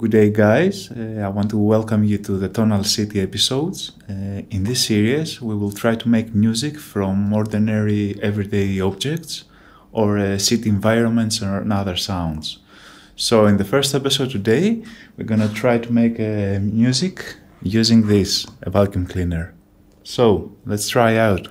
Good day guys, I want to welcome you to the Tonal City episodes. In this series we will try to make music from ordinary everyday objects or city environments and other sounds. So in the first episode today we're gonna try to make music using this, a vacuum cleaner. So let's try out.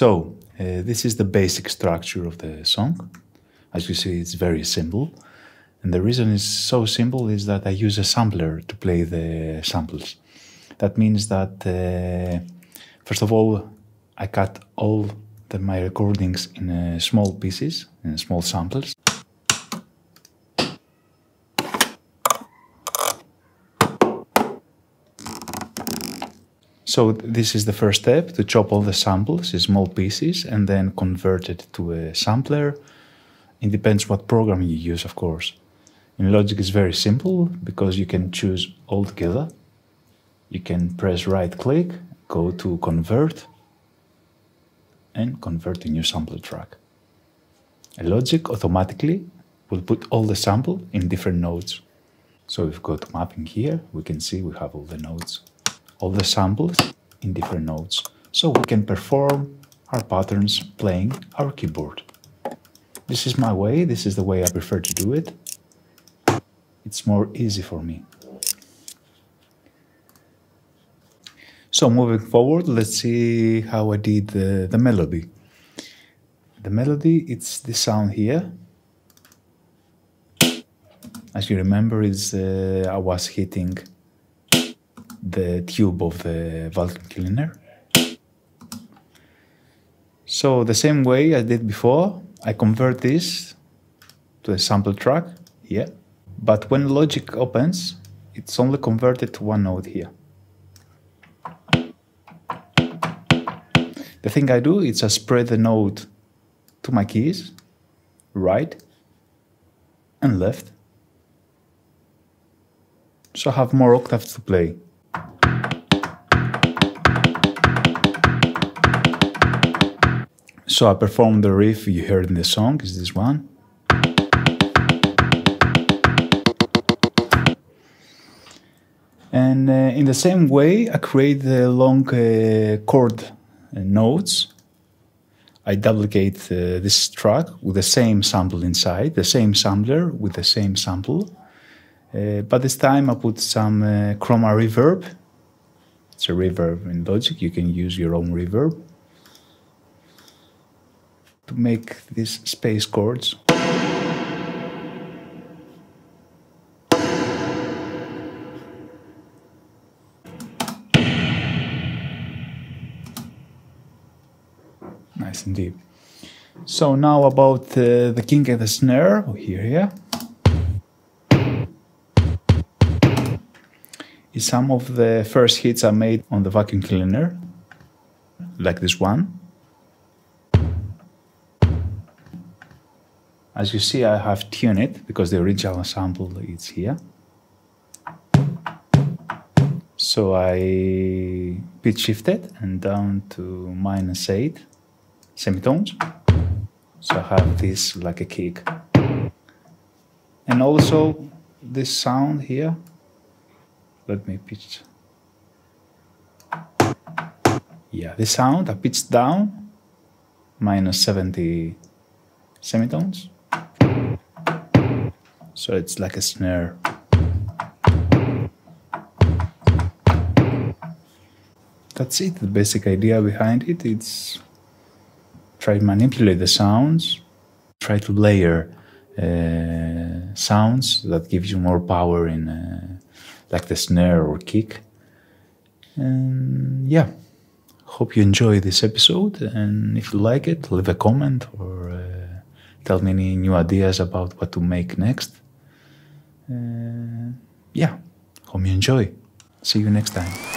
So, this is the basic structure of the song. As you see, it's very simple. And the reason it's so simple is that I use a sampler to play the samples. That means that, first of all, I cut all my recordings in small pieces, in small samples. So this is the first step, to chop all the samples in small pieces and then convert it to a sampler. It depends what program you use, of course. In Logic it's very simple because you can choose all together. You can press right click, go to convert and convert to new sample track. And Logic automatically will put all the sample in different nodes. So we've got mapping here, we can see we have all the nodes. All the samples in different notes, so we can perform our patterns playing our keyboard. This is my way, this is the way I prefer to do it. It's more easy for me. So moving forward, let's see how I did the melody. The melody, it's this sound here. As you remember, it's, I was hitting the tube of the vacuum cleaner. So the same way I did before, I convert this to a sample track here. But when Logic opens, it's only converted to one note here. The thing I do is I spread the note to my keys, right and left. So I have more octaves to play. So I performed the riff you heard in the song, is this one. And in the same way I create the long chord notes. I duplicate this track with the same sample inside, the same sampler with the same sample. But this time I put some chroma reverb. It's a reverb in Logic, you can use your own reverb. To make these space chords. Nice and deep. So now about the kick and the snare, here. Is some of the first hits I made on the vacuum cleaner, like this one. As you see, I have tuned it because the original sample is here. So I pitch shifted and down to -8 semitones. So I have this like a kick. And also this sound here, let me pitch. Yeah, this sound I pitched down -70 semitones. So it's like a snare. That's it, the basic idea behind it. It's try to manipulate the sounds, try to layer sounds that gives you more power in like the snare or kick. And yeah, hope you enjoy this episode, and if you like it, leave a comment or tell me any new ideas about what to make next. Yeah, hope you enjoy. See you next time.